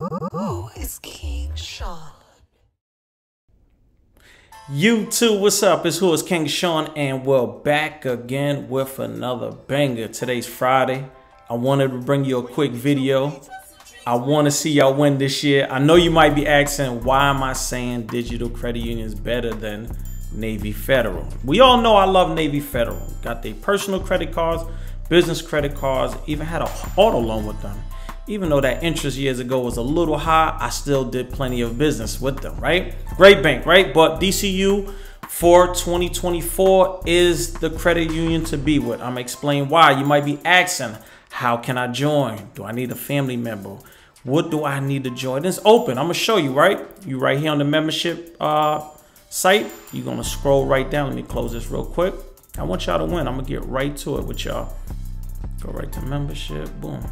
Who is King Sean? YouTube, what's up? It's Who is King Sean, and we're back again with another banger. Today's Friday. I wanted to bring you a quick video. I want to see y'all win this year. I know you might be asking, why am I saying Digital Credit Union is better than Navy Federal? We all know I love Navy Federal. Got their personal credit cards, business credit cards, even had an auto loan with them. Even though that interest years ago was a little high, I still did plenty of business with them, right? Great bank, right? But DCU for 2024 is the credit union to be with. I'm explaining why. You might be asking, how can I join? Do I need a family member? What do I need to join? It's open. I'm gonna show you, right? You right here on the membership site. You're gonna scroll right down. Let me close this real quick. I want y'all to win. I'm gonna get right to it with y'all. Go right to membership, boom.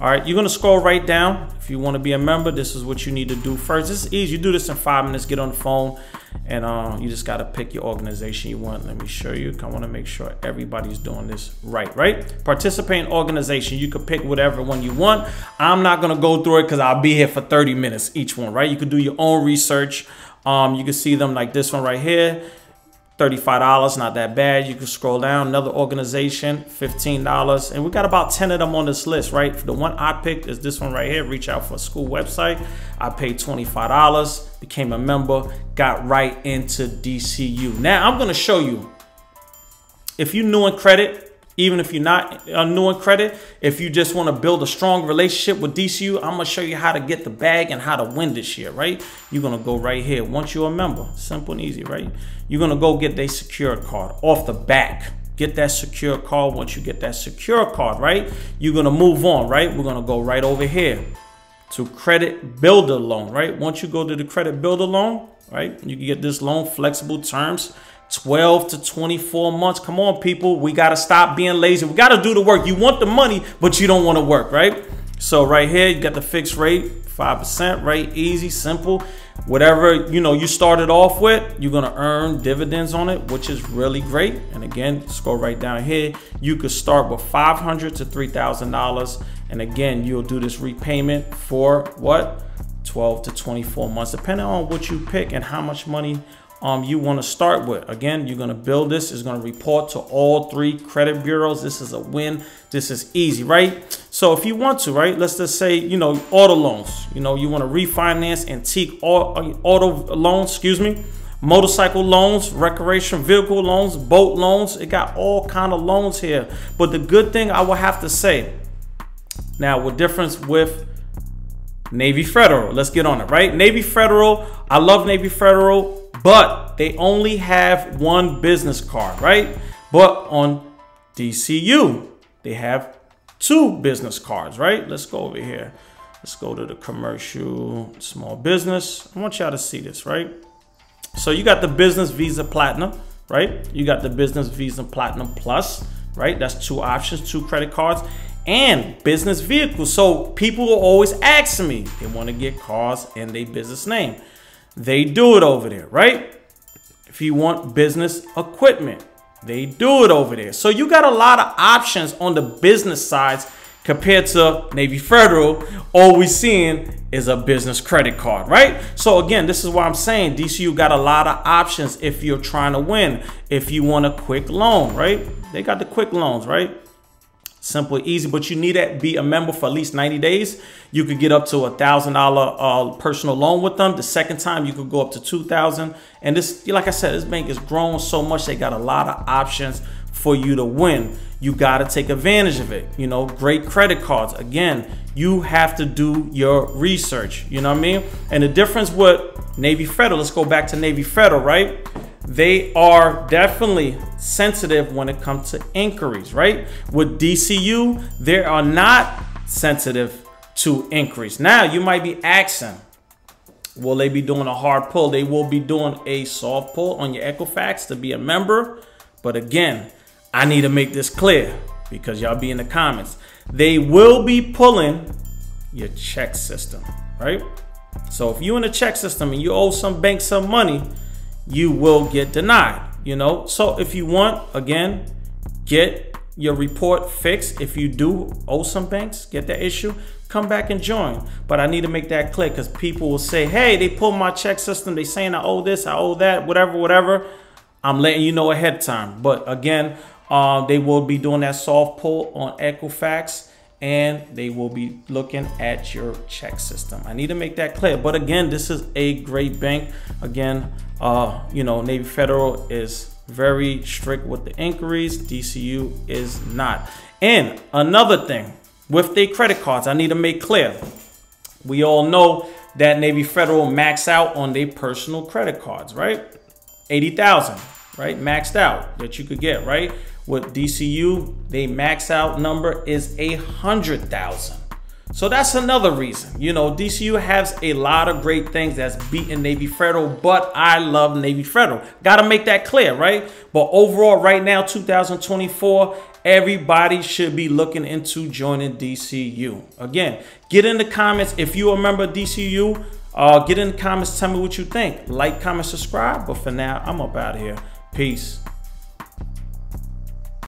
All right, you're gonna scroll right down. If you wanna be a member, this is what you need to do first. This is easy, you do this in 5 minutes, get on the phone, and you just gotta pick your organization you want. Let me show you, I wanna make sure everybody's doing this right, right? Participating organization, you could pick whatever one you want. I'm not gonna go through it because I'll be here for 30 minutes each one, right? You could do your own research. You can see them like this one right here. $35, not that bad. You can scroll down, another organization, $15. And we got about 10 of them on this list, right? The one I picked is this one right here, Reach Out for a School website. I paid $25, became a member, got right into DCU. Now I'm gonna show you, if you're new in credit, even if you're not new in credit, if you just want to build a strong relationship with DCU, I'm going to show you how to get the bag and how to win this year, right? You're going to go right here. Once you're a member, simple and easy, right? You're going to go get their secure card off the back. Get that secure card. Once you get that secure card, right, you're going to move on, right? We're going to go right over here to Credit Builder Loan, right? Once you go to the Credit Builder Loan, right, you can get this loan, flexible terms, 12 to 24 months. Come on, people. We got to stop being lazy. We got to do the work. You want the money, but you don't want to work, right? So right here, you got the fixed rate, 5%, right? Easy, simple. Whatever, you know, you started off with, you're going to earn dividends on it, which is really great. And again, scroll right down here. You could start with $500 to $3,000. And again, you'll do this repayment for what? 12 to 24 months, depending on what you pick and how much money you want to start with. Again, you're going to build this. It's going to report to all three credit bureaus. This is a win. This is easy, right? So if you want to, right, let's just say, you know, auto loans, you know, you want to refinance antique auto loans, excuse me, motorcycle loans, recreation vehicle loans, boat loans. It got all kind of loans here. But the good thing I will have to say now, what difference with Navy Federal, let's get on it, right? Navy Federal, I love Navy Federal, but they only have one business card, right? But on DCU, they have two business cards, right? Let's go over here. Let's go to the commercial small business. I want y'all to see this, right? So you got the business Visa Platinum, right? You got the business Visa Platinum Plus, right? That's two options, two credit cards, and business vehicles. So people will always ask me, they want to get cars in their business name. They do it over there, right? If you want business equipment, they do it over there. So you got a lot of options on the business sides compared to Navy Federal. All we're seeing is a business credit card, right? So again, this is why I'm saying DCU got a lot of options if you're trying to win. If you want a quick loan, right? They got the quick loans, right? Simple, easy, but you need to be a member for at least 90 days. You could get up to $1,000 personal loan with them. The second time, you could go up to $2,000. And this, like I said, this bank has grown so much. They got a lot of options for you to win. You got to take advantage of it. You know, great credit cards. Again, you have to do your research. You know what I mean? And the difference with Navy Federal, let's go back to Navy Federal, right? They are definitely sensitive when it comes to inquiries, right? With DCU, they are not sensitive to inquiries. Now, you might be asking, will they be doing a hard pull? They will be doing a soft pull on your Equifax to be a member. But again, I need to make this clear because y'all be in the comments. They will be pulling your check system, right? So if you're in the check system and you owe some bank some money, you will get denied, you know? So if you want, again, get your report fixed. If you do owe some banks, get that issue, come back and join. But I need to make that click, because people will say, hey, they pulled my check system. They saying I owe this, I owe that, whatever, whatever. I'm letting you know ahead of time. But again, they will be doing that soft pull on Equifax, and they will be looking at your check system. I need to make that clear. But again, this is a great bank. Again, you know, Navy Federal is very strict with the inquiries. DCU is not. And another thing with their credit cards, I need to make clear. We all know that Navy Federal maxed out on their personal credit cards, right? 80,000, right? Maxed out that you could get, right? With DCU, they max out number is 100,000. So that's another reason. You know, DCU has a lot of great things that's beating Navy Federal, but I love Navy Federal. Got to make that clear, right? But overall, right now, 2024, everybody should be looking into joining DCU. Again, get in the comments if you remember DCU. Get in the comments, tell me what you think. Like, comment, subscribe. But for now, I'm up out of here. Peace.